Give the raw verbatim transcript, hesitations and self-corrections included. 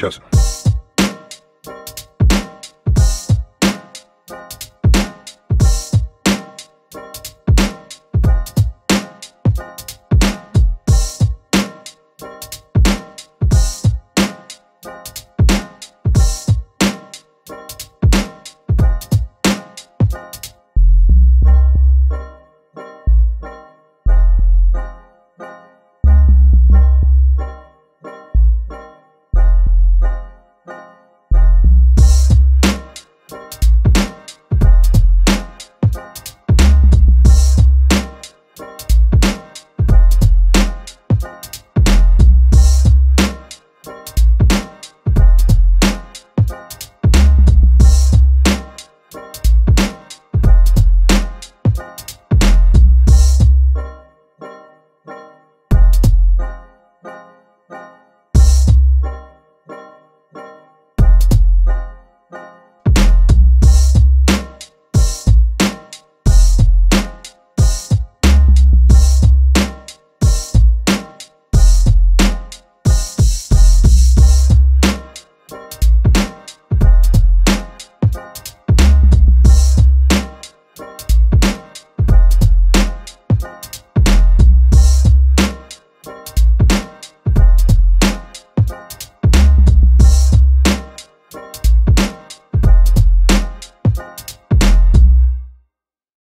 Chesson.